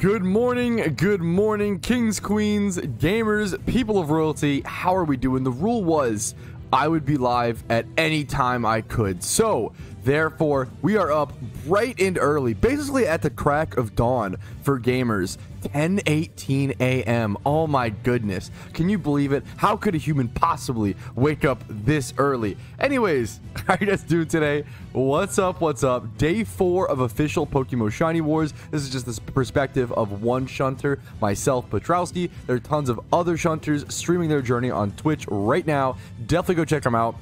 Good morning, kings, queens, gamers, people of royalty. How are we doing? The rule was I would be live at any time I could. So, therefore, we are up bright and early, basically at the crack of dawn for gamers. 10:18 a.m. Oh my goodness. Can you believe it? How could a human possibly wake up this early? Anyways, how are you guys doing today? What's up? What's up? Day 4 of official Pokemon Shiny Wars. This is just this perspective of one shunter, myself, Patrouski. There are tons of other shunters streaming their journey on Twitch right now. Definitely go check them out.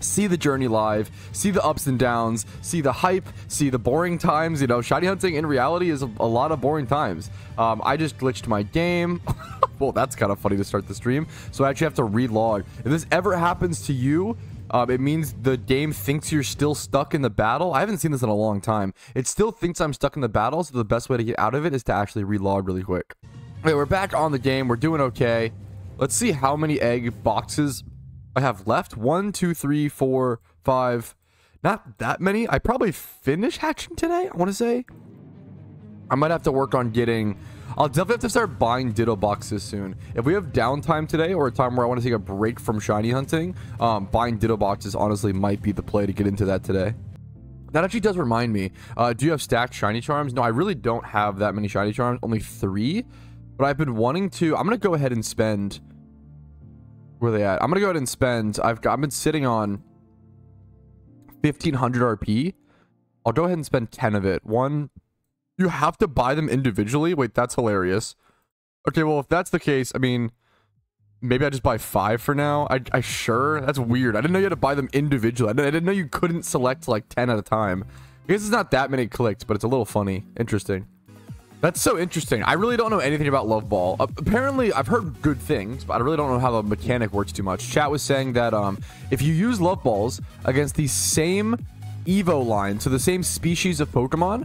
See the journey live, see the ups and downs, see the hype, see the boring times. You know, shiny hunting in reality is a lot of boring times. I just glitched my game. Well, that's kind of funny to start the stream, so I actually have to relog. If this ever happens to you, it means the game thinks you're still stuck in the battle. I haven't seen this in a long time. It still thinks I'm stuck in the battle, so the best way to get out of it is to actually relog really quick. Okay, we're back on the game. We're doing okay. Let's see how many egg boxes I have left. 1, 2, 3, 4, 5. Not that many. I probably finish hatching today, I want to say. I might have to work on getting... I'll definitely have to start buying Ditto boxes soon. If we have downtime today or a time where I want to take a break from shiny hunting, buying Ditto boxes honestly might be the play to get into that today. That actually does remind me. Do you have stacked shiny charms? No, I really don't have that many shiny charms. Only 3. But I've been wanting to... I'm going to go ahead and spend... Where they at? I'm gonna go ahead and spend. I've been sitting on 1500 RP. I'll go ahead and spend 10 of it. One, you have to buy them individually. Wait, that's hilarious. Okay, well, if that's the case, I mean, maybe I just buy 5 for now. I sure, that's weird. I didn't know you had to buy them individually. I didn't know you couldn't select like 10 at a time. I guess it's not that many clicks, but it's a little funny. Interesting. That's so interesting. I really don't know anything about Love Ball. Apparently, I've heard good things, but I really don't know how the mechanic works too much. Chat was saying that if you use Love Balls against the same Evo line, so the same species of Pokemon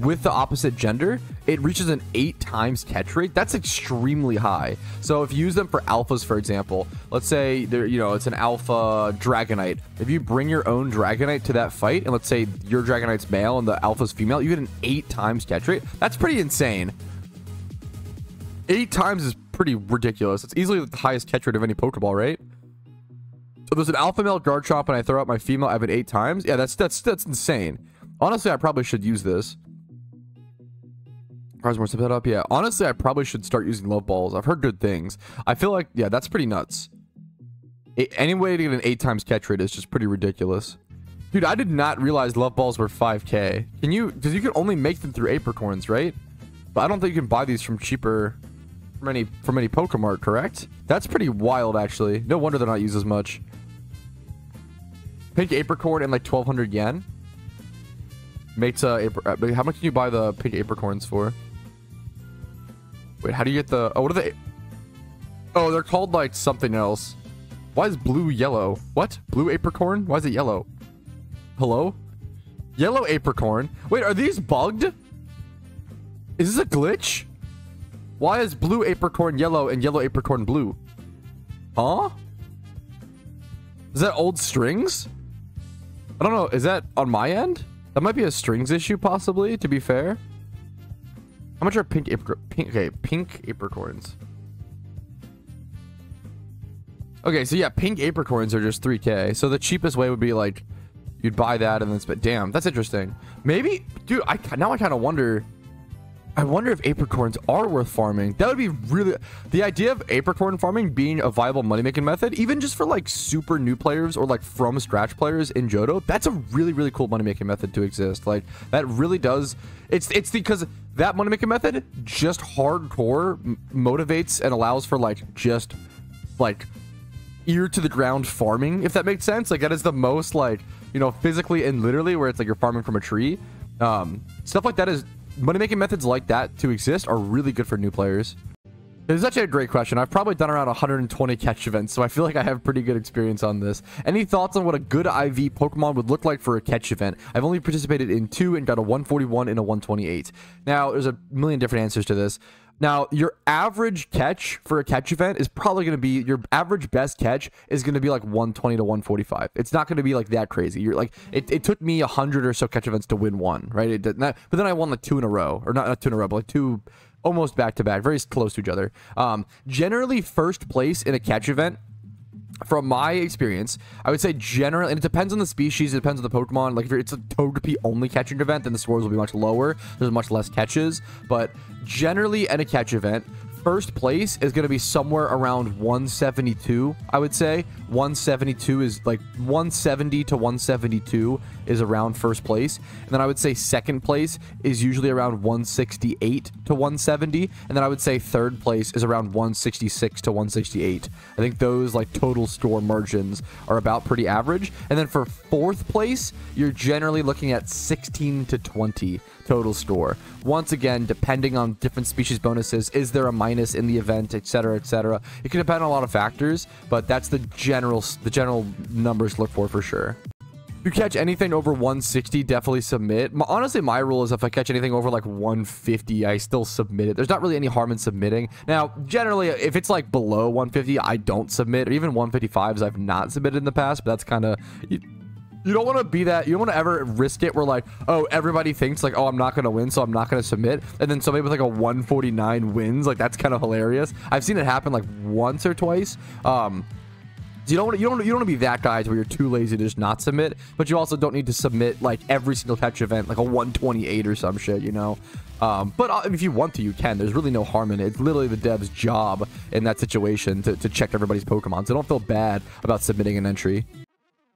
with the opposite gender, it reaches an 8 times catch rate. That's extremely high. So if you use them for alphas, for example, let's say there, you know, it's an alpha Dragonite. If you bring your own Dragonite to that fight, and let's say your Dragonite's male and the alpha's female, you get an 8 times catch rate. That's pretty insane. 8 times is pretty ridiculous. It's easily the highest catch rate of any Pokeball, right? So there's an alpha male Garchomp, and I throw out my female. I have an 8 times. Yeah, that's insane. Honestly, I probably should use this. More set up. Yeah, honestly, I probably should start using Love Balls. I've heard good things. I feel like, yeah, that's pretty nuts. Any way to get an 8 times catch rate is just pretty ridiculous. Dude, I did not realize Love Balls were 5k. Can you, because you can only make them through Apricorns, right? But I don't think you can buy these from cheaper from any PokeMart, correct? That's pretty wild, actually. No wonder they're not used as much. Pink Apricorn and like 1200 yen makes a... How much can you buy the pink Apricorns for? Wait, how do you get the... Oh, what are they? Oh, they're called, like, something else. Why is blue yellow? What? Blue Apricorn? Why is it yellow? Hello? Yellow Apricorn? Wait, are these bugged? Is this a glitch? Why is blue Apricorn yellow and yellow Apricorn blue? Huh? Is that old strings? I don't know. Is that on my end? That might be a strings issue, possibly, to be fair. How much are pink Apricorns? Okay, so yeah, pink Apricorns are just 3k. So the cheapest way would be like, you'd buy that and then spend. Damn, that's interesting. Maybe, dude, now I kind of wonder. I wonder if Apricorns are worth farming. That would be really... The idea of Apricorn farming being a viable money-making method, even just for like super new players or like from scratch players in Johto, that's a really, really cool money-making method to exist. Like, that really does... It's because that money-making method just hardcore motivates and allows for like just like ear-to-the-ground farming, if that makes sense. Like, that is the most like, you know, physically and literally where it's like you're farming from a tree. Stuff like that is... Money-making methods like that to exist are really good for new players. This is actually a great question. I've probably done around 120 catch events, so I feel like I have pretty good experience on this. Any thoughts on what a good IV Pokemon would look like for a catch event? I've only participated in 2 and got a 141 and a 128. Now, there's a million different answers to this. Now, your average catch for a catch event is probably going to be, your average best catch is going to be like 120 to 145. It's not going to be like that crazy. You're like, it took me 100 or so catch events to win one, right? It did not, but then I won like two in a row, or not two in a row, but like two almost back to back, very close to each other. Generally, first place in a catch event, from my experience, I would say generally, and it depends on the species, it depends on the Pokemon. Like, if it's a Togepi only catching event, then the scores will be much lower. There's much less catches. But generally, at a catch event, first place is going to be somewhere around 172, I would say. 172 is like 170 to 172 is around first place. And then I would say second place is usually around 168 to 170. And then I would say third place is around 166 to 168. I think those like total score margins are about pretty average. And then for fourth place, you're generally looking at 16 to 20 total score. Once again, depending on different species bonuses, is there a minus in the event, etc., etc. It can depend on a lot of factors, but that's the general numbers to look for sure. If you catch anything over 160, definitely submit. Honestly, my rule is if I catch anything over like 150, I still submit it. There's not really any harm in submitting. Now, generally, if it's like below 150, I don't submit, or even 155s I've not submitted in the past, but that's kind of... You don't want to be that. You don't want to ever risk it where like, oh, everybody thinks like, oh, I'm not going to win, so I'm not going to submit. And then somebody with like a 149 wins. Like, that's kind of hilarious. I've seen it happen like once or twice. So you don't want to be that guy where you're too lazy to just not submit, but you also don't need to submit like every single catch event, like a 128 or some shit, you know? But if you want to, you can. There's really no harm in it. It's literally the dev's job in that situation to check everybody's Pokemon. So don't feel bad about submitting an entry.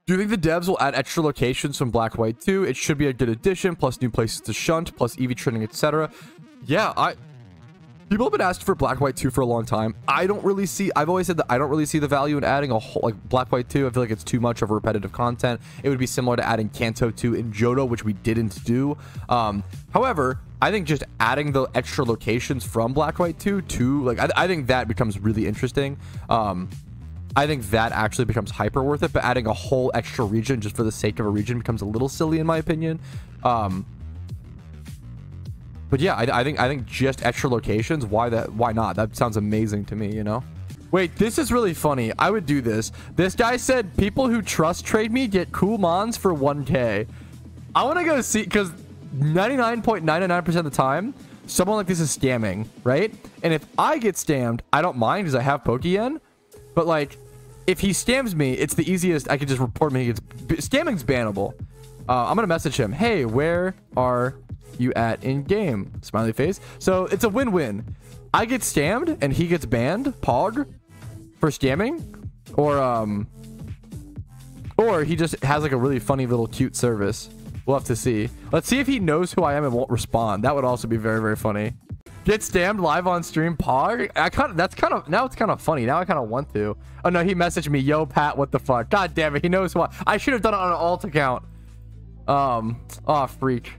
Do you think the devs will add extra locations from Black White 2? It should be a good addition, plus new places to shunt, plus EV training, etc. Yeah, people have been asking for Black White 2 for a long time. I don't really see... I've always said that I don't really see the value in adding a whole... Like, Black White 2, I feel like it's too much of repetitive content. It would be similar to adding Kanto 2 and Johto, which we didn't do. However, I think just adding the extra locations from Black White 2 to... Like, I think that becomes really interesting. I think that actually becomes hyper worth it, but adding a whole extra region just for the sake of a region becomes a little silly in my opinion. But yeah, I think just extra locations, why not? That sounds amazing to me, you know? Wait, this is really funny. I would do this. This guy said people who trust trade me get cool mons for 1K. I want to go see, because 99.99% of the time, someone like this is scamming, right? And if I get scammed, I don't mind because I have Pokeyen. But like, if he scams me, it's the easiest. I could just report him. Scamming's bannable. I'm gonna message him. Hey, where are you at in game? Smiley face. So it's a win-win. I get scammed and he gets banned. Pog for scamming, or he just has like a really funny little cute service. We'll have to see. Let's see if he knows who I am and won't respond. That would also be very, very funny. Get scammed live on stream, Pog. Now it's kind of funny. Now I kind of want to. Oh no, he messaged me. Yo, Pat, what the fuck? God damn it, he knows what. I should have done it on an alt account. Oh freak.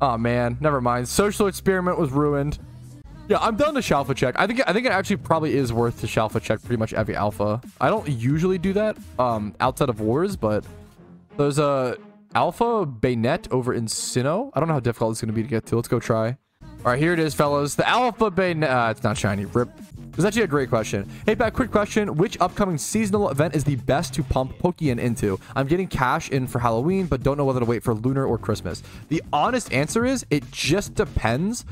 Oh man, never mind. Social experiment was ruined. Yeah, I'm done to Shalfa check. I think it actually probably is worth to Shalfa check pretty much every alpha. I don't usually do that outside of wars, but there's a alpha Baynet over in Sinnoh. I don't know how difficult it's gonna be to get to. Let's go try. All right, here it is, fellas. The Alpha Baynet. It's not shiny. Rip. It's actually a great question. Hey, Pat, quick question. Which upcoming seasonal event is the best to pump Pokeyen into? I'm getting cash in for Halloween, but don't know whether to wait for Lunar or Christmas. The honest answer is it just depends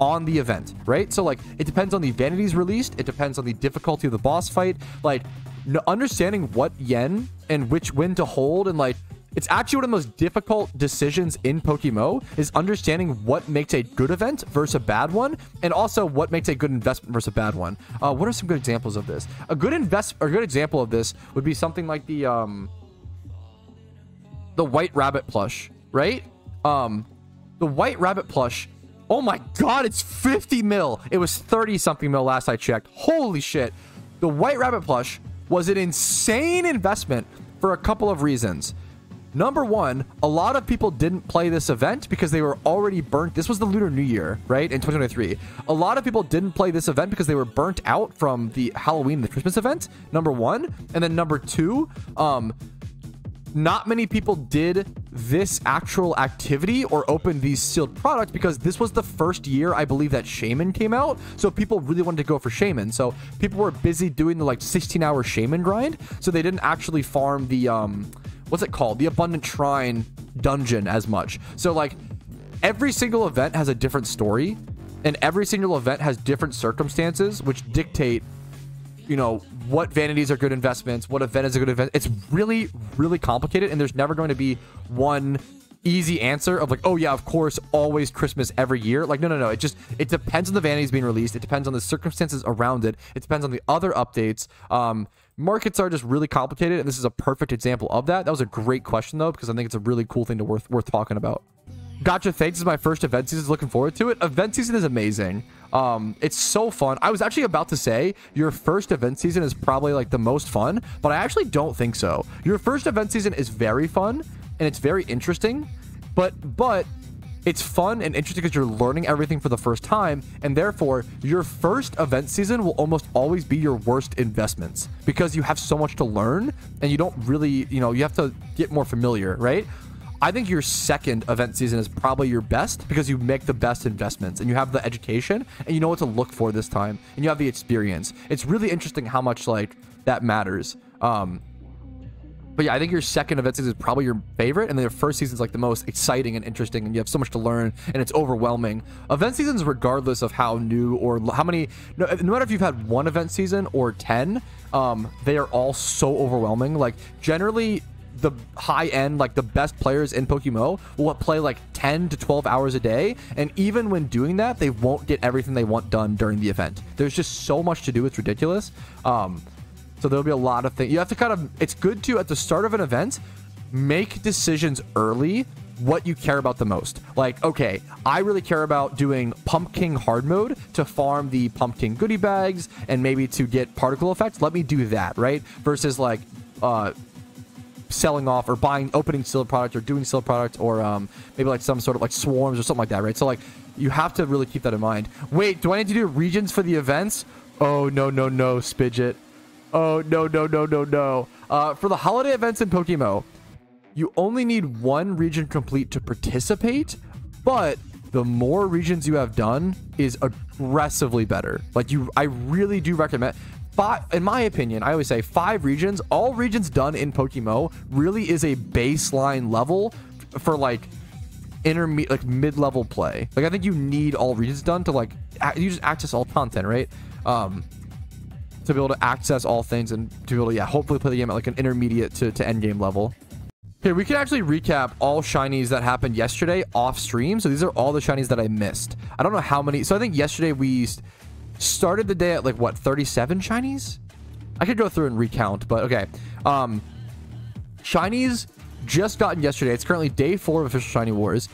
on the event, right? So, like, it depends on the vanities released. It depends on the difficulty of the boss fight. Like, understanding what yen and which when to hold and, like, it's actually one of the most difficult decisions in Pokemo is understanding what makes a good event versus a bad one, and also what makes a good investment versus a bad one. What are some good examples of this? A good example of this would be something like the White Rabbit plush, right? The White Rabbit plush. Oh my God, it's 50 mil. It was 30 something mil last I checked. Holy shit. The White Rabbit plush was an insane investment for a couple of reasons. Number one, a lot of people didn't play this event because they were already burnt. This was the Lunar New Year, right? In 2023. A lot of people didn't play this event because they were burnt out from the Halloween and the Christmas event, number one. And then number two, not many people did this actual activity or opened these sealed products because this was the first year, I believe, that Shaman came out. So people really wanted to go for Shaman. So people were busy doing the like 16-hour Shaman grind. So they didn't actually farm the, what's it called? The Abundant Shrine dungeon as much. So like every single event has a different story and every single event has different circumstances, which dictate, you know, what vanities are good investments, what event is a good event. It's really, really complicated, and there's never going to be one easy answer of like, oh yeah, of course, always Christmas every year. Like, no. It just, it depends on the vanities being released. It depends on the circumstances around it. It depends on the other updates. Markets are just really complicated, and this is a perfect example of that. That was a great question, though, because I think it's a really cool thing to worth talking about. Gotcha, thanks. This is my first event season. Looking forward to it. Event season is amazing. It's so fun. I was actually about to say your first event season is probably like the most fun, but I actually don't think so. Your first event season is very fun and it's very interesting, but it's fun and interesting because you're learning everything for the first time, and therefore your first event season will almost always be your worst investments because you have so much to learn and you don't really, you know, you have to get more familiar, right? I think your second event season is probably your best because you make the best investments and you have the education and you know what to look for this time and you have the experience. It's really interesting how much like that matters. But yeah, I think your second event season is probably your favorite, and then your first season is like the most exciting and interesting, and you have so much to learn, and it's overwhelming. Event seasons, regardless of how new or how many, no matter if you've had one event season or 10, they are all so overwhelming. Like generally, the high end, like the best players in Pokemon will play like 10 to 12 hours a day. And even when doing that, they won't get everything they want done during the event. There's just so much to do. It's ridiculous. So there'll be a lot of things you have to kind of, it's good to, at the start of an event, make decisions early, what you care about the most. Like, okay, I really care about doing Pumpkin hard mode to farm the Pumpkin goodie bags and maybe to get particle effects. Let me do that, right? Versus like, selling off or buying, opening sealed product or doing sealed product or maybe like some sort of like swarms or something like that, right? So like you have to really keep that in mind. Wait, do I need to do regions for the events? Oh no, Spidget. Oh no. For the holiday events in Pokemon, you only need one region complete to participate, but the more regions you have done is aggressively better. Like I really do recommend. In my opinion, I always say 5 regions, all regions done in Pokemon really is a baseline level for like intermediate, like mid-level play. Like I think you need all regions done to like, you just access all content, right? To be able to access all things and to be able to, yeah, hopefully play the game at like an intermediate to end game level. Okay, we can actually recap all shinies that happened yesterday off stream. So these are all the shinies that I missed. I don't know how many. So I think yesterday we started the day at like what, 37 shinies? I could go through and recount, but okay. Shinies just gotten yesterday. It's currently day 4 of official Shiny Wars.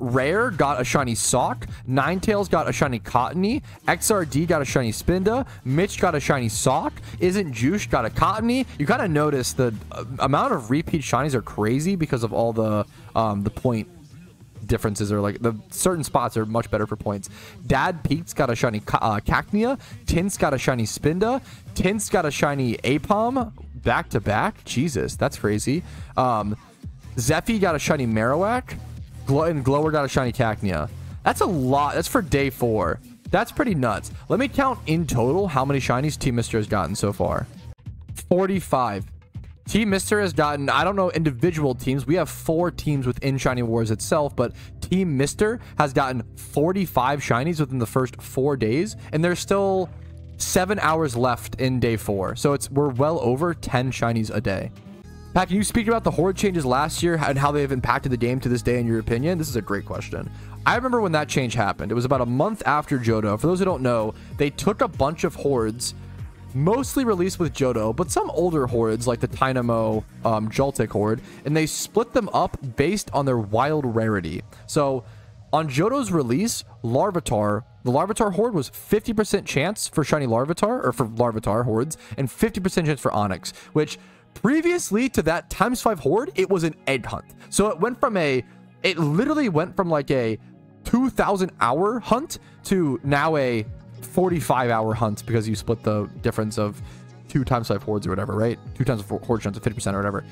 Rare got a shiny Sock. Ninetales got a shiny Cottony. XRD got a shiny Spinda. Mitch got a shiny Sock. Isn't Juice got a Cottony. You kind of notice the amount of repeat shinies are crazy because of all the point differences, or like the certain spots are much better for points. Dad Pete's got a shiny Cacnea. Tint's got a shiny Spinda. Tint's got a shiny Apom back to back. Jesus, that's crazy. Zeffy got a shiny Marowak. And Glower got a shiny Cacnea. That's a lot. That's for day 4. That's pretty nuts. Let me count in total how many shinies Team Mister has gotten so far. 45. Team Mister has gotten, I don't know, individual teams. We have 4 teams within Shiny Wars itself, but Team Mister has gotten 45 shinies within the first 4 days, and there's still 7 hours left in day 4. So we're well over 10 shinies a day. Pat, can you speak about the horde changes last year and how they have impacted the game to this day in your opinion? This is a great question. I remember when that change happened. It was about a month after Johto. For those who don't know, they took a bunch of hordes, mostly released with Johto, but some older hordes like the Tynamo Joltik horde, and they split them up based on their wild rarity. So on Johto's release, Larvitar, the Larvitar horde was 50% chance for shiny Larvitar, or for Larvitar hordes, and 50% chance for Onyx, which previously to that ×5 horde, it was an egg hunt. So it literally went from like a 2,000 hour hunt to now a 45-hour hunts because you split the difference of 2 ×5 hordes or whatever, right? 2 times 4 horde chance of 50% or whatever.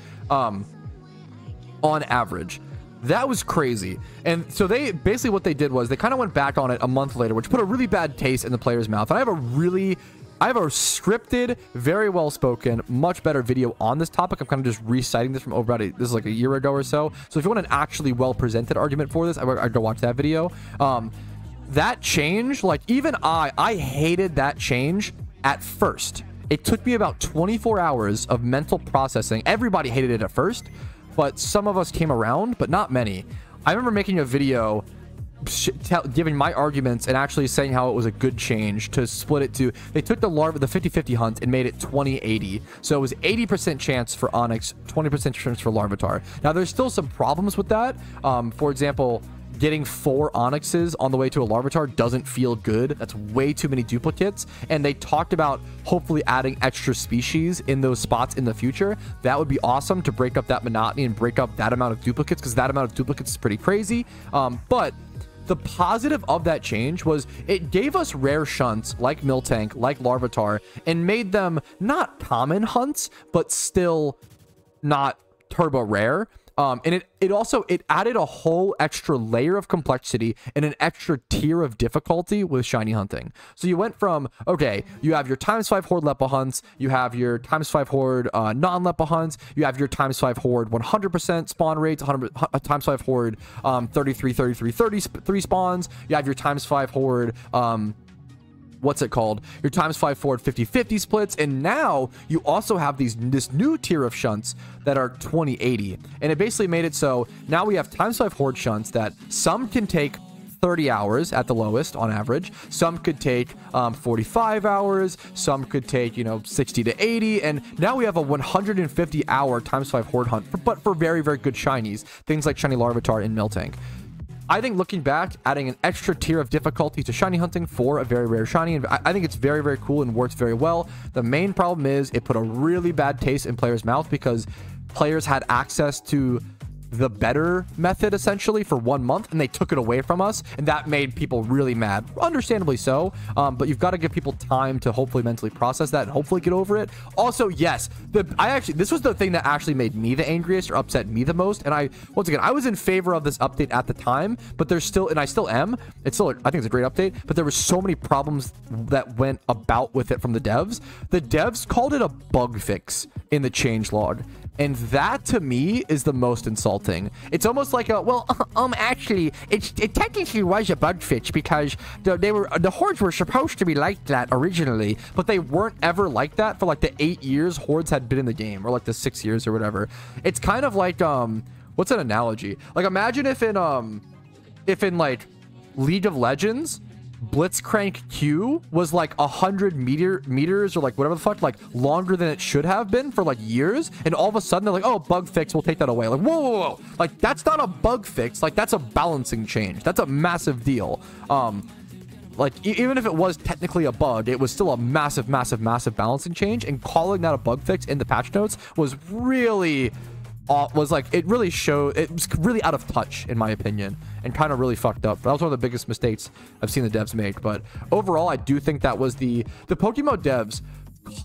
on average. That was crazy. And so they basically, what they did was they kind of went back on it a month later, which put a really bad taste in the player's mouth. And I have a scripted, very well-spoken, much better video on this topic. I'm kind of just reciting this from over about this is like a year ago or so. So if you want an actually well-presented argument for this, I'd go watch that video. That change, like even I hated that change at first. It took me about 24 hours of mental processing. Everybody hated it at first, but some of us came around, but not many. I remember making a video giving my arguments and actually saying how it was a good change to split it to. They took the larva, the 50-50 hunt, and made it 20-80. So it was 80% chance for Onyx, 20% chance for Larvitar. Now there's still some problems with that. For example, getting 4 Onyxes on the way to a Larvitar doesn't feel good. That's way too many duplicates. And they talked about hopefully adding extra species in those spots in the future. That would be awesome to break up that monotony and break up that amount of duplicates, because that amount of duplicates is pretty crazy. But the positive of that change was it gave us rare shunts like Miltank, like Larvitar, and made them not common hunts, but still not turbo rare. And it also added a whole extra layer of complexity and an extra tier of difficulty with shiny hunting. So you went from, okay, you have your ×5 horde Lepa hunts, you have your ×5 horde non-Lepa hunts, you have your ×5 horde 100% spawn rates, ×5 horde 33 spawns, you have your ×5 horde your ×5 forward 50-50 splits, and now you also have this new tier of shunts that are 20-80, and it basically made it so now we have ×5 horde shunts that some can take 30 hours at the lowest on average, some could take 45 hours, some could take 60 to 80, and now we have a 150 hour ×5 horde hunt but for very, very good shinies, things like shiny Larvitar and Miltank. I think looking back, adding an extra tier of difficulty to shiny hunting for a very rare shiny, and I think it's very, very cool and works very well. The main problem is it put a really bad taste in players' mouth because players had access to the better method essentially for 1 month, and they took it away from us, and that made people really mad, understandably so. But you've got to give people time to hopefully mentally process that and hopefully get over it. Also, yes, this was the thing that actually made me the angriest or upset me the most, and once again I was in favor of this update at the time, but there's still, and I still am, I think it's a great update, but there were so many problems that went about with it from the devs. The devs called it a bug fix in the changelog, and that to me is the most insulting. It's almost like a, well, actually, it technically was a bug fix because the hordes were supposed to be like that originally, but they weren't ever like that for like the 8 years hordes had been in the game, or like the 6 years or whatever. It's kind of like, what's an analogy? Like imagine if in like League of Legends, Blitzcrank Q was like 100 meters or like whatever the fuck, like longer than it should have been for like years, and all of a sudden they're like, oh, bug fix, we'll take that away. Like whoa, like that's not a bug fix, like that's a balancing change, that's a massive deal. Like even if it was technically a bug, it was still a massive balancing change, and calling that a bug fix in the patch notes was really it was really out of touch in my opinion, and kind of really fucked up. That was one of the biggest mistakes I've seen the devs make. But overall, I do think that was the Pokemon devs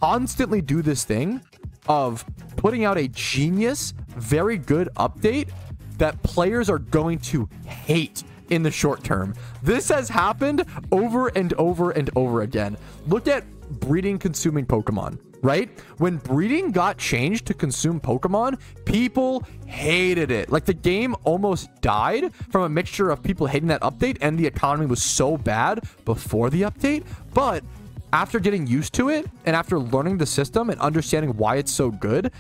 constantly do this thing of putting out a genius, very good update that players are going to hate in the short term. This has happened over and over and over again. Look at breeding consuming Pokemon. Right when breeding got changed to consume Pokemon, people hated it. Like the game almost died from a mixture of people hating that update, and the economy was so bad before the update, but after getting used to it and after learning the system and understanding why it's so good,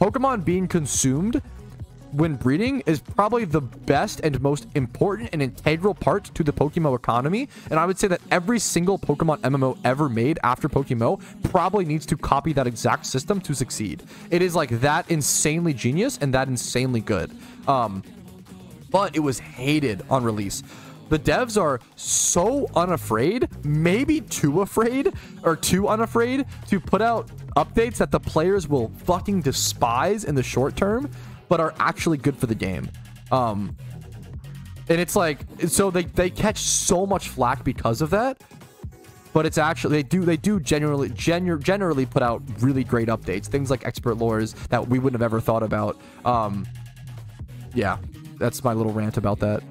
Pokemon being consumed when breeding is probably the best and most important and integral part to the Pokemon economy. And I would say that every single Pokemon MMO ever made after Pokemon probably needs to copy that exact system to succeed. It is like that insanely genius and that insanely good. But it was hated on release. The devs are so unafraid, maybe too unafraid to put out updates that the players will fucking despise in the short term, but are actually good for the game. And it's like, so they catch so much flack because of that, but it's actually, they do generally put out really great updates, things like expert lores that we wouldn't have ever thought about. yeah, that's my little rant about that.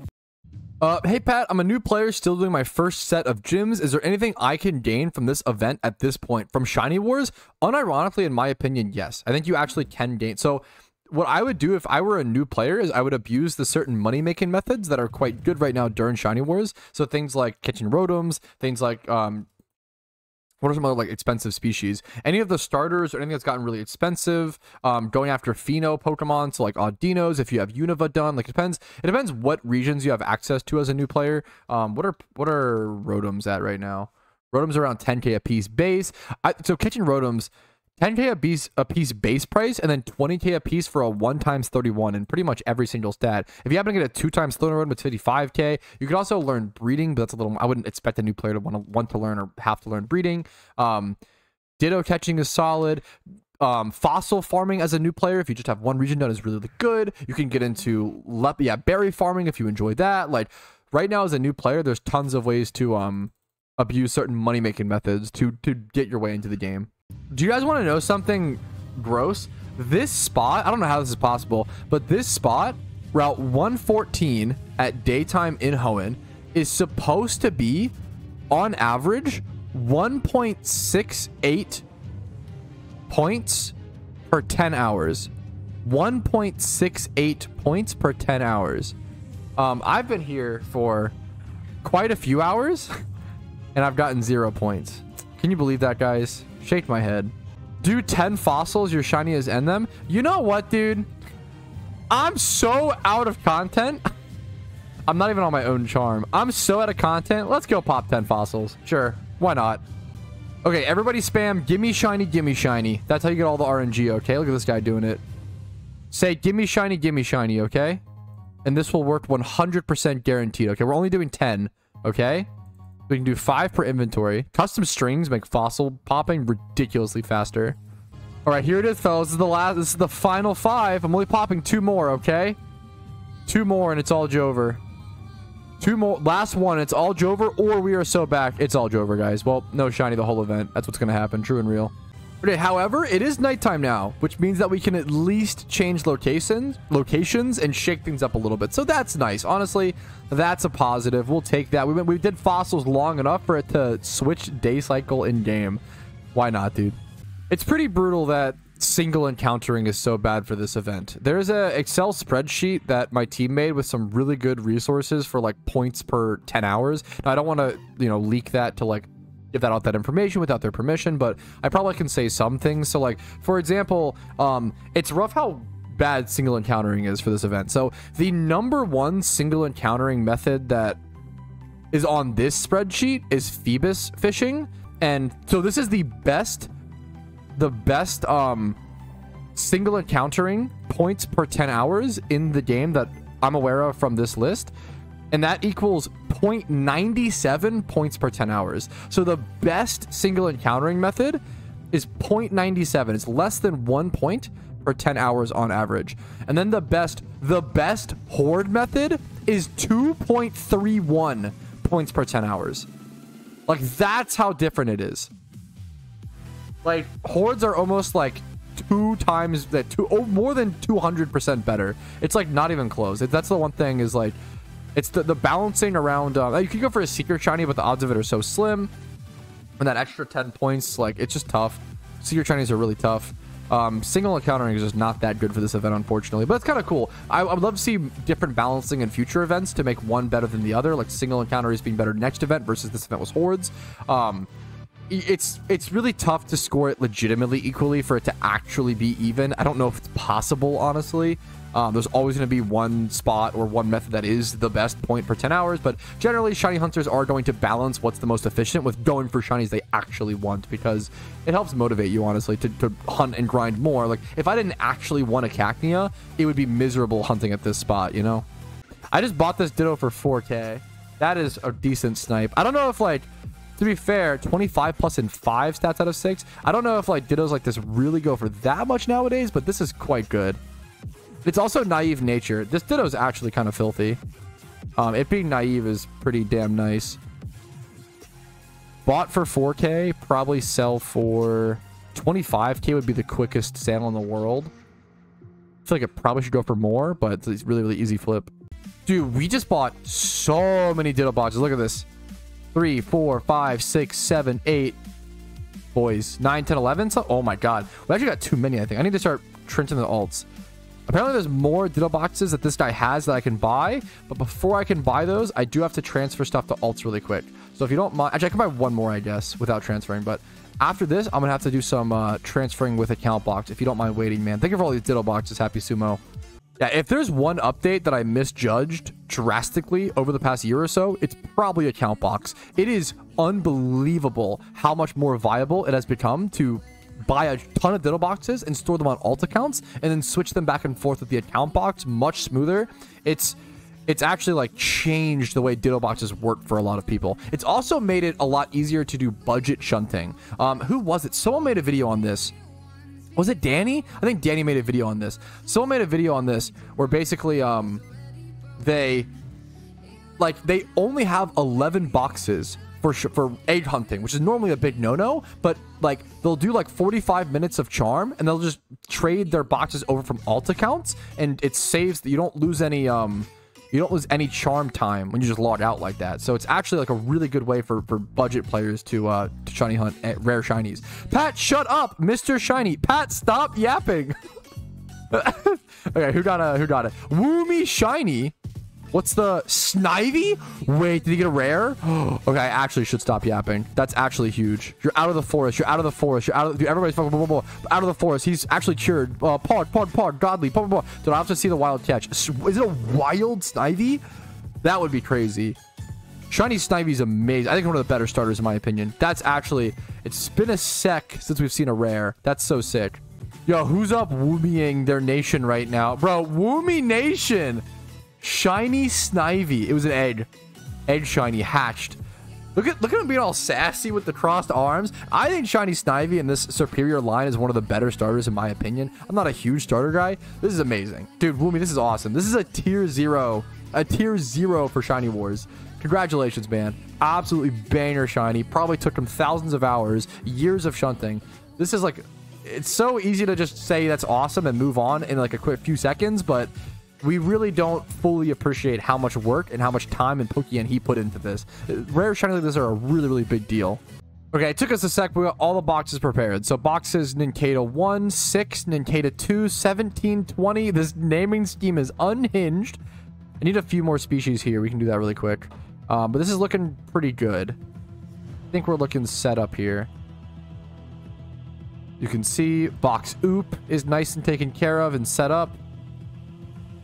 Hey Pat, I'm a new player still doing my first set of gyms. Is there anything I can gain from this event at this point? From Shiny Wars? Unironically, in my opinion, yes. I think you actually can gain. So what I would do if I were a new player is I would abuse the certain money-making methods that are quite good right now during Shiny Wars. So things like catching Rotoms, things like, what are some other like expensive species? Any of the starters or anything that's gotten really expensive, going after Pheno Pokemon, so like Audinos, if you have Unova done, like it depends what regions you have access to as a new player. What are Rotoms at right now? Rotoms are around 10k a piece base. So catching Rotoms, 10k a piece base price, and then 20k a piece for a 1 × 31 in pretty much every single stat. If you happen to get a 2 × 31 with 55k, you could also learn breeding, but that's a little. I wouldn't expect a new player to want to learn or have to learn breeding. Ditto catching is solid. Fossil farming as a new player, if you just have one region done, is really good. You can get into berry farming if you enjoy that. Like right now as a new player, there's tons of ways to abuse certain money making methods to get your way into the game. Do you guys want to know something gross? This spot, I don't know how this is possible, but this spot, Route 114 at daytime in Hoenn, is supposed to be, on average, 1.68 points per 10 hours. 1.68 points per 10 hours. I've been here for quite a few hours, and I've gotten 0 points. Can you believe that, guys? Shake my head. Do 10 fossils your shiny is in them? You know what, dude? I'm so out of content. I'm not even on my own charm. I'm so out of content. Let's go pop 10 fossils. Sure, why not? Okay, everybody spam gimme shiny, gimme shiny. That's how you get all the RNG, okay? Look at this guy doing it. Say gimme shiny, okay? And this will work 100% guaranteed, okay? We're only doing 10, okay? We can do 5 per inventory. Custom strings make fossil popping ridiculously faster. All right, here it is, fellas. This is the final 5. I'm only popping 2 more, okay? 2 more and it's all Jover. 2 more. Last one, it's all Jover, or we are so back. It's all Jover, guys. Well, no shiny the whole event. That's what's going to happen. True and real. Okay, however, it is nighttime now, which means that we can at least change locations and shake things up a little bit. So that's nice. Honestly, that's a positive. We'll take that. We did fossils long enough for it to switch day cycle in game. Why not, dude? It's pretty brutal that single encountering is so bad for this event. There's a Excel spreadsheet that my team made with some really good resources for like points per 10 hours. Now, I don't want to, you know, leak that to like give that out that information without their permission, but I probably can say some things. So like, for example, it's rough how bad single encountering is for this event. So the #1 single encountering method that is on this spreadsheet is Phoebus fishing. And so this is the best single encountering points per 10 hours in the game that I'm aware of from this list. And that equals 0.97 points per 10 hours. So the best single encountering method is 0.97. It's less than 1 point per 10 hours on average. And then the best horde method is 2.31 points per 10 hours. Like, that's how different it is. Like, hordes are almost like 200% better. It's like not even close. That's the one thing is like, it's the balancing around. You could go for a secret shiny, but the odds of it are so slim. And that extra 10 points, like, it's just tough. Secret shinies are really tough. Single encountering is just not that good for this event, unfortunately. But it's kind of cool. I would love to see different balancing in future events to make one better than the other. Like, single encounters being better next event versus this event was hordes. It's really tough to score it legitimately equally for it to actually be even. I don't know if it's possible, honestly. There's always going to be one spot or one method that is the best point per 10 hours, but generally shiny hunters are going to balance what's the most efficient with going for shinies they actually want, because it helps motivate you, honestly, to hunt and grind more. Like, if I didn't actually want a Cacnea, it would be miserable hunting at this spot, you know? I just bought this Ditto for 4k. That is a decent snipe. I don't know if, like, to be fair, 25 plus in 5 stats out of 6. I don't know if, like, Dittos like this really go for that much nowadays, but this is quite good. It's also naive nature. This Ditto is actually kind of filthy. It being naive is pretty damn nice. Bought for 4k, probably sell for 25k would be the quickest sale in the world. feel like it probably should go for more, but it's a really, really easy flip. Dude, we just bought so many Ditto boxes. Look at this. 3, 4, 5, 6, 7, 8. Boys. 9, 10, 11. So, oh my god. We actually got too many, I think. I need to start trenching the alts. Apparently, there's more Ditto boxes that this guy has that I can buy. But before I can buy those, I do have to transfer stuff to alts really quick. So if you don't mind... Actually, I can buy one more, I guess, without transferring. But after this, I'm going to have to do some transferring with account box. If you don't mind waiting, man. Thank you for all these Ditto boxes. Happy Sumo. Yeah, if there's one update that I misjudged drastically over the past year or so, it's probably account box. It is unbelievable how much more viable it has become to buy a ton of Ditto boxes and store them on alt accounts and then switch them back and forth with the account box much smoother. It's actually like changed the way Ditto boxes work for a lot of people. It's also made it a lot easier to do budget shunting. Who was it? Someone made a video on this. Was it Danny? I think Danny made a video on this. Someone made a video on this where basically they only have 11 boxes for egg hunting, which is normally a big no-no, but like they'll do like 45 minutes of charm and they'll just trade their boxes over from alt accounts, and it saves that. You don't lose any charm time when you just log out like that. So it's actually like a really good way for budget players to shiny hunt at rare shinies. Pat, shut up, Mr. Shiny. Pat, stop yapping. Okay, who got it? Woomy shiny. What's the Snivy? Wait, did he get a rare? Okay, I actually should stop yapping. That's actually huge. You're out of the forest. Dude, everybody's fucking out of the forest. He's actually cured. Pod, godly. Dude, I have to see the wild catch. Is it a wild Snivy? That would be crazy. Shiny Snivy is amazing. I think one of the better starters in my opinion. That's actually... It's been a sec since we've seen a rare. That's so sick. Yo, who's up Woomying their nation right now? Bro, Woomy Nation! Shiny Snivy. It was an egg. Egg shiny hatched. Look at him being all sassy with the crossed arms. I think Shiny Snivy in this superior line is one of the better starters in my opinion. I'm not a huge starter guy. This is amazing. Dude, Woomy, this is awesome. This is a tier 0. A tier 0 for Shiny Wars. Congratulations, man. Absolutely banger shiny. Probably took him thousands of hours, years of shunting. This is like... It's so easy to just say that's awesome and move on in like a quick few seconds, but... We really don't fully appreciate how much work and how much time and Pokemon he put into this. Rare shiny like this are a really, really big deal. Okay, it took us a sec, but we got all the boxes prepared. So boxes Nincada 1, 6, Nincada 2, 17, 20. This naming scheme is unhinged. I need a few more species here. We can do that really quick. But this is looking pretty good. I think we're looking set up here. You can see box Oop is nice and taken care of and set up.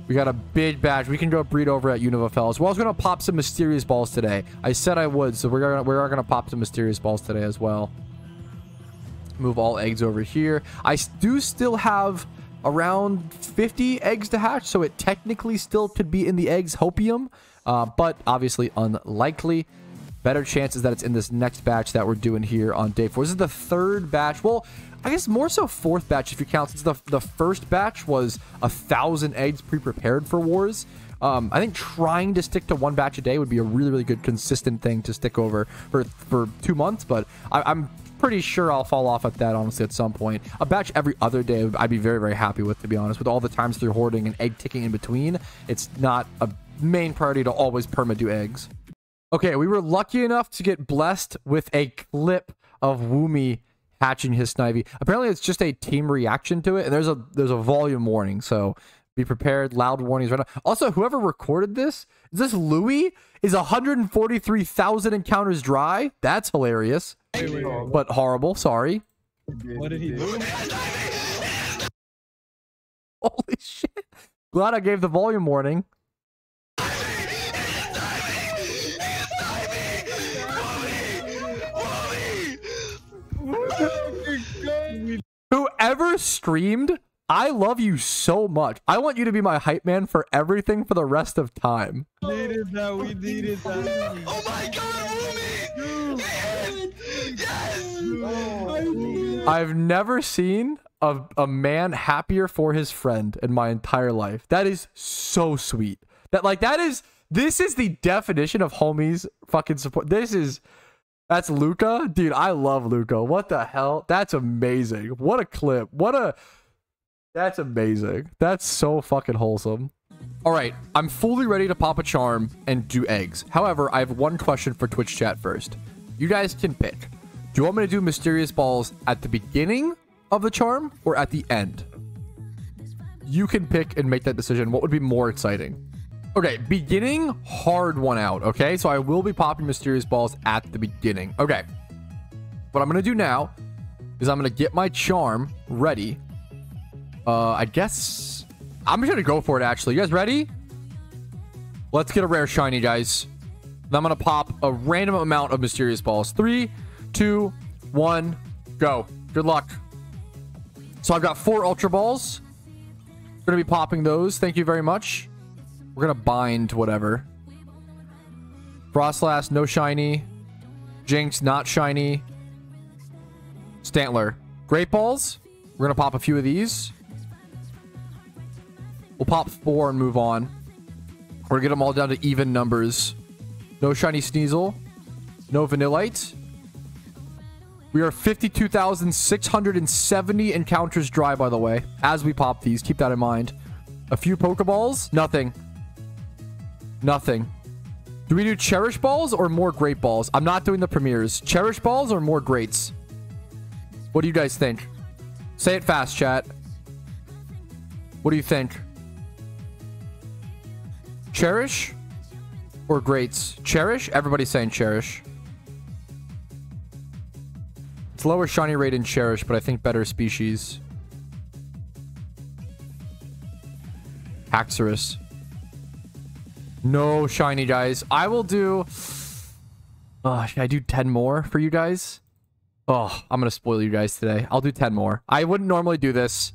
We got a big batch. We can go breed over at Unova, fellas. We're also going to pop some Mysterious Balls today. I said I would, so we are going to pop some Mysterious Balls today as well. Move all eggs over here. I do still have around 50 eggs to hatch, so it technically still could be in the eggs hopium, but obviously unlikely. Better chances that it's in this next batch that we're doing here on day 4. This is the third batch. Well, I guess more so fourth batch if you count, since the first batch was 1,000 eggs pre-prepared for Wars. I think trying to stick to one batch a day would be a really, really good consistent thing to stick over for 2 months, but I'm pretty sure I'll fall off at that, honestly, at some point. A batch every other day, I'd be very, very happy with, to be honest. With all the times through hoarding and egg ticking in between, it's not a main priority to always perma-do eggs. Okay, we were lucky enough to get blessed with a clip of Woomy hatching his Snivy. Apparently, it's just a team reaction to it, and there's a volume warning, so be prepared. Loud warnings right now. Also, whoever recorded this, is this Louis? Is 143,000 encounters dry? That's hilarious, but horrible. Sorry. What did he do? Holy shit! Glad I gave the volume warning. Whoever streamed, I love you so much. I want you to be my hype man for everything for the rest of time. We needed that. Oh my god, yes! Yes! Oh, I've never seen a man happier for his friend in my entire life. That is so sweet. This is the definition of homies fucking support. That's Luca. Dude, I love Luca. What the hell? That's amazing. What a clip. What a That's amazing. That's so fucking wholesome. All right, I'm fully ready to pop a charm and do eggs. However, I have one question for Twitch chat first. You guys can pick. Do you want me to do mysterious balls at the beginning of the charm or at the end? You can pick and make that decision. What would be more exciting? Okay, beginning, hard one out, okay? So I will be popping mysterious balls at the beginning. Okay. What I'm going to do now is I'm going to get my charm ready. I guess I'm just going to go for it, actually. You guys ready? Let's get a rare shiny, guys. Then I'm going to pop a random amount of mysterious balls. 3, 2, 1, go. Good luck. So I've got 4 ultra balls. Going to be popping those. Thank you very much. We're going to bind whatever. Frostlass, no shiny. Jinx, not shiny. Stantler. Great balls. We're going to pop a few of these. We'll pop 4 and move on. We're going to get them all down to even numbers. No shiny Sneasel. No Vanillite. We are 52,670 encounters dry, by the way, as we pop these. Keep that in mind. A few Pokeballs. Nothing. Nothing. Do we do Cherish Balls or more Great Balls? I'm not doing the premieres. Cherish Balls or more Greats? What do you guys think? Say it fast, chat. What do you think? Cherish or Greats? Cherish? Everybody's saying Cherish. Lower shiny rate in Cherish, but I think better species. Haxorus. No shiny, guys. I will do... should I do 10 more for you guys? Oh, I'm going to spoil you guys today. I'll do 10 more. I wouldn't normally do this.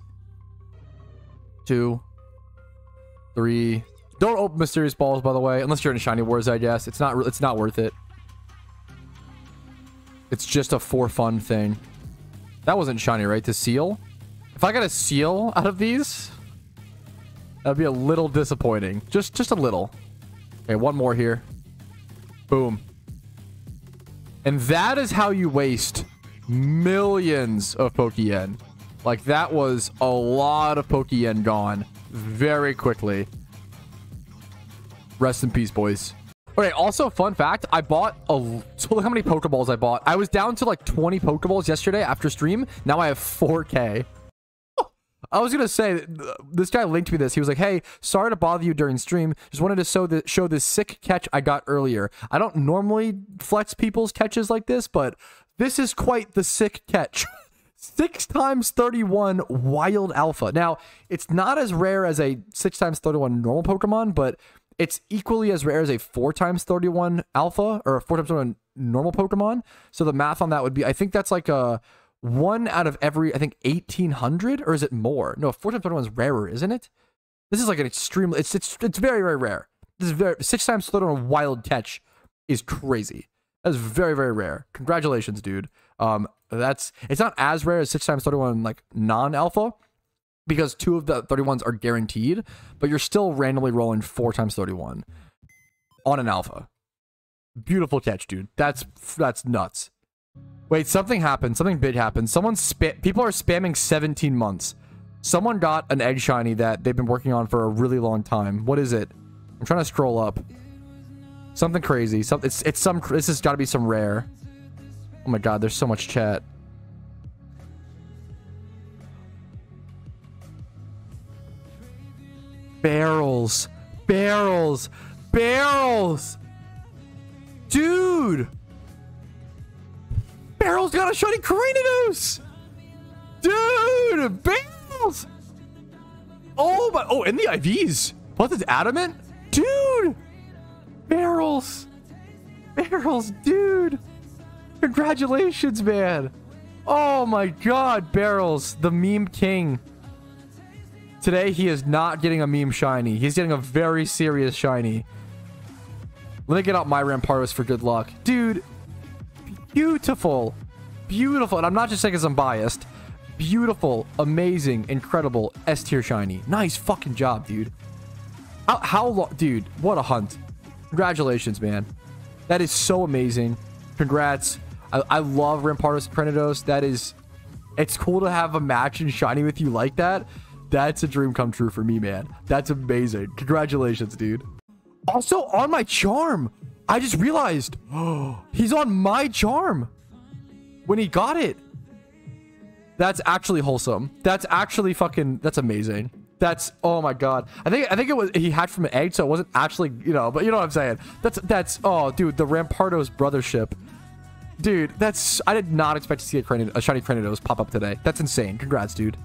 2, 3. Don't open mysterious balls, by the way, unless you're in Shiny Wars, I guess. It's not worth it. It's just a for fun thing. That wasn't shiny, right? The seal? If I got a seal out of these, that'd be a little disappointing. Just a little. Okay, one more here. Boom. And that is how you waste millions of Pokéyen. Like, that was a lot of Pokéyen gone very quickly. Rest in peace, boys. Okay, also, fun fact, I bought so look how many Pokeballs I bought. I was down to like 20 Pokeballs yesterday after stream. Now I have 4K. Oh, I was going to say, this guy linked me this. He was like, hey, sorry to bother you during stream. Just wanted to show this sick catch I got earlier. I don't normally flex people's catches like this, but this is quite the sick catch. 6x31 wild alpha. Now, it's not as rare as a 6x31 normal Pokemon, but... it's equally as rare as a 4x31 alpha or a 4x31 normal Pokemon. So the math on that would be, I think that's like a 1 out of every, I think 1,800, or is it more? No, 4x31 is rarer, isn't it? This is like an extremely, it's very, very rare. This is very, 6x31 wild catch is crazy. That's very, very rare. Congratulations, dude. It's not as rare as 6x31 like non-alpha, because 2 of the 31s are guaranteed, but you're still randomly rolling 4x31 on an alpha. Beautiful catch, dude. That's nuts. Wait, something happened. Something big happened. People are spamming 17 months. Someone got an egg shiny that they've been working on for a really long time. What is it? I'm trying to scroll up. Something crazy. This has got to be some rare. Oh my god, there's so much chat. Barrels. Barrels. Barrels. Dude. Barrels got a shiny Cranidos. Dude. Barrels. Oh, but... oh, and the IVs. Plus it's adamant. Dude. Barrels. Barrels, dude. Congratulations, man. Oh, my God. Barrels. The meme king. Today, he is not getting a meme shiny. He's getting a very serious shiny. Let me get out my Rampardos for good luck. Dude, beautiful. Beautiful. And I'm not just saying because I'm biased. Beautiful, amazing, incredible S-tier shiny. Nice fucking job, dude. How long? Dude, what a hunt. Congratulations, man. That is so amazing. Congrats. I love Rampardos and Cranidos. That is... it's cool to have a match and shiny with you like that. That's a dream come true for me, man. That's amazing. Congratulations, dude. Also on my charm. I just realized, oh, he's on my charm when he got it. That's actually wholesome. That's actually fucking, that's amazing. That's, oh my God. I think it was, he hatched from an egg, so it wasn't actually, you know, but you know what I'm saying? That's, oh dude, the Rampardos brothership. Dude, that's, I did not expect to see a shiny Cranidos pop up today. That's insane. Congrats, dude.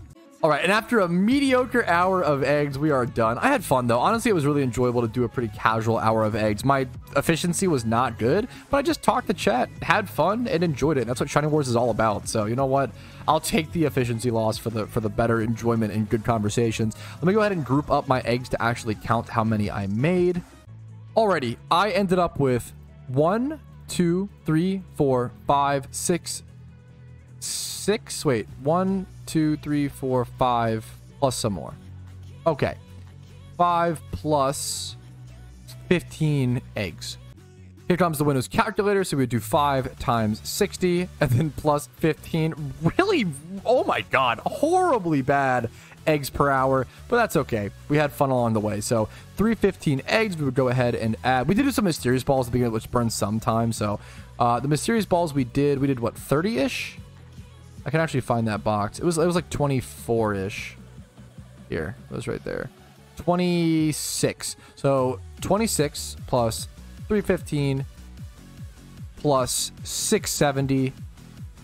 All right, and after a mediocre hour of eggs, we are done. I had fun though. Honestly, it was really enjoyable to do a pretty casual hour of eggs. My efficiency was not good, but I just talked to chat, had fun, and enjoyed it. That's what Shiny Wars is all about. So you know what? I'll take the efficiency loss for the better enjoyment and good conversations. Let me go ahead and group up my eggs to actually count how many I made. Alrighty, I ended up with 1, 2, 3, 4, 5, 6. Wait, 1, 2, 3, 4, 5 plus some more. Okay, 5 plus 15 eggs. Here comes the Windows calculator. So we would do 5 times 60 and then plus 15. Really, oh my God, horribly bad eggs per hour, but that's okay. We had fun along the way. So 315 eggs. We would go ahead and add, we did do some mysterious balls at the beginning, which burns sometime. So the mysterious balls we did what, 30 ish? I can actually find that box. It was like 24-ish. Here, it was right there. 26. So 26 plus 315 plus 670.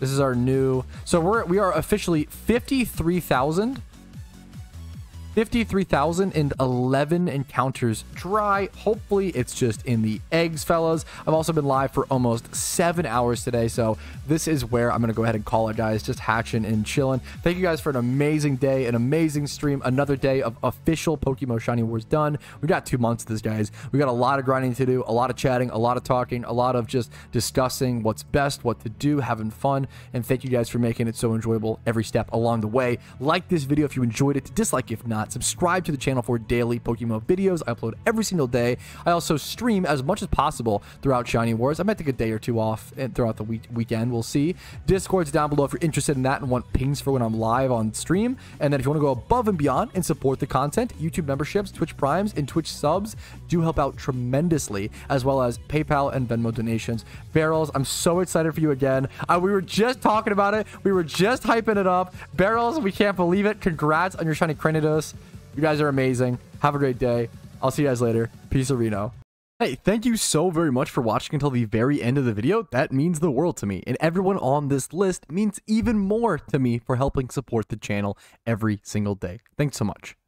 This is our new. So we are officially 53,011 encounters dry. Hopefully it's just in the eggs, fellas. I've also been live for almost 7 hours today, so this is where I'm gonna go ahead and call it, guys. Just hatching and chilling. Thank you guys for an amazing day, an amazing stream, another day of official Pokemon Shiny Wars done. We got 2 months of this, guys. We got a lot of grinding to do, a lot of chatting, a lot of talking, a lot of just discussing what's best, what to do, having fun, and thank you guys for making it so enjoyable every step along the way. Like this video if you enjoyed it, dislike if not. Subscribe to the channel for daily Pokemon videos. I upload every single day. I also stream as much as possible throughout Shiny Wars. I might take a day or two off and throughout the weekend. We'll see. Discord's down below if you're interested in that and want pings for when I'm live on stream. And then if you want to go above and beyond and support the content, YouTube memberships, Twitch Primes, and Twitch subs do help out tremendously, as well as PayPal and Venmo donations. Barrels, I'm so excited for you again. We were just talking about it. We were just hyping it up. Barrels, we can't believe it. Congrats on your shiny Cranidos. You guys are amazing. Have a great day. I'll see you guys later. Peace, Reno. Hey, thank you so very much for watching until the very end of the video. That means the world to me, and everyone on this list means even more to me for helping support the channel every single day. Thanks so much.